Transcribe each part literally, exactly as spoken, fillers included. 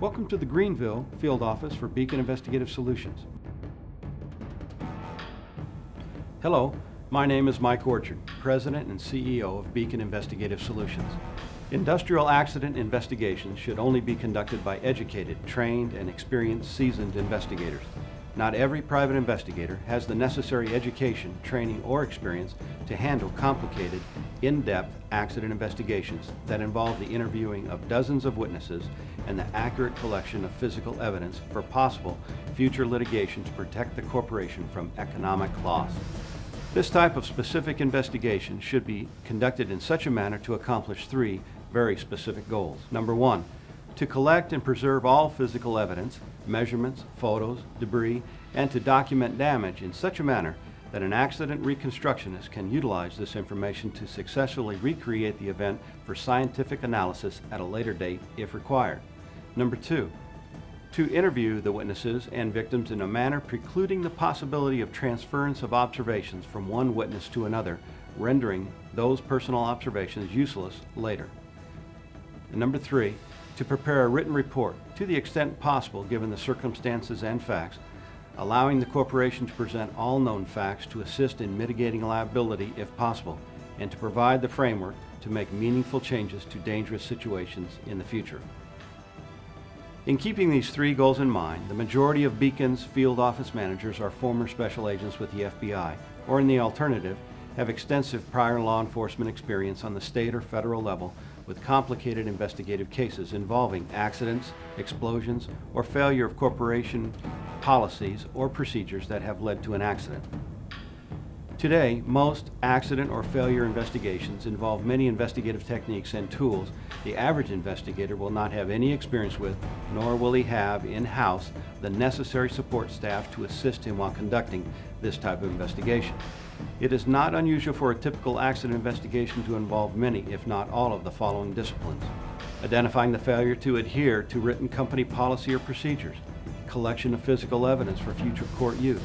Welcome to the Greenville field office for Beacon Investigative Solutions. Hello, my name is Mike Orchard, President and C E O of Beacon Investigative Solutions. Industrial accident investigations should only be conducted by educated, trained, and experienced seasoned investigators. Not every private investigator has the necessary education, training, or experience to handle complicated, in-depth accident investigations that involve the interviewing of dozens of witnesses and the accurate collection of physical evidence for possible future litigation to protect the corporation from economic loss. This type of specific investigation should be conducted in such a manner to accomplish three very specific goals. Number one, to collect and preserve all physical evidence, measurements, photos, debris, and to document damage in such a manner that an accident reconstructionist can utilize this information to successfully recreate the event for scientific analysis at a later date if required. Number two, to interview the witnesses and victims in a manner precluding the possibility of transference of observations from one witness to another, rendering those personal observations useless later. And number three, to prepare a written report to the extent possible given the circumstances and facts, allowing the corporation to present all known facts to assist in mitigating liability if possible, and to provide the framework to make meaningful changes to dangerous situations in the future. In keeping these three goals in mind, the majority of Beacon's field office managers are former special agents with the F B I, or in the alternative, have extensive prior law enforcement experience on the state or federal level with complicated investigative cases involving accidents, explosions, or failure of corporation policies or procedures that have led to an accident. Today, most accident or failure investigations involve many investigative techniques and tools the average investigator will not have any experience with, nor will he have in-house the necessary support staff to assist him while conducting this type of investigation. It is not unusual for a typical accident investigation to involve many, if not all, of the following disciplines: identifying the failure to adhere to written company policy or procedures, collection of physical evidence for future court use,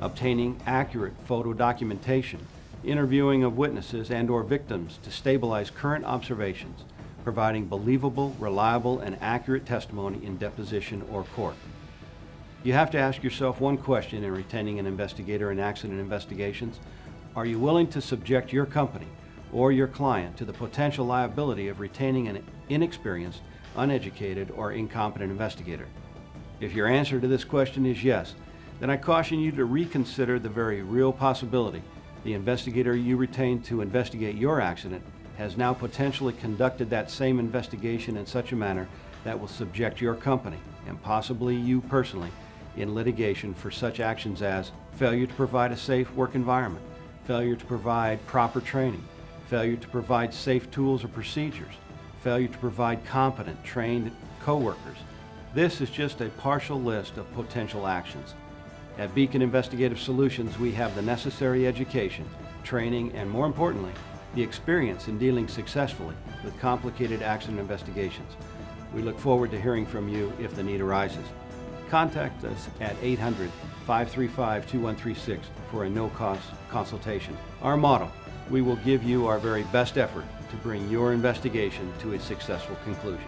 obtaining accurate photo documentation, interviewing of witnesses and or victims to stabilize current observations, providing believable, reliable, and accurate testimony in deposition or court. You have to ask yourself one question in retaining an investigator in accident investigations. Are you willing to subject your company or your client to the potential liability of retaining an inexperienced, uneducated, or incompetent investigator? If your answer to this question is yes, then I caution you to reconsider the very real possibility the investigator you retained to investigate your accident has now potentially conducted that same investigation in such a manner that will subject your company, and possibly you personally, in litigation for such actions as failure to provide a safe work environment, failure to provide proper training, failure to provide safe tools or procedures, failure to provide competent, trained coworkers. This is just a partial list of potential actions. At Beacon Investigative Solutions, we have the necessary education, training, and more importantly, the experience in dealing successfully with complicated accident investigations. We look forward to hearing from you if the need arises. Contact us at eight hundred, five three five, two one three six for a no-cost consultation. Our motto, we will give you our very best effort to bring your investigation to a successful conclusion.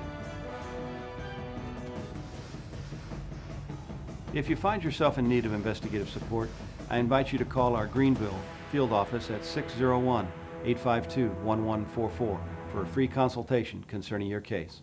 If you find yourself in need of investigative support, I invite you to call our Greenville field office at six oh one, eight five two, one one four four for a free consultation concerning your case.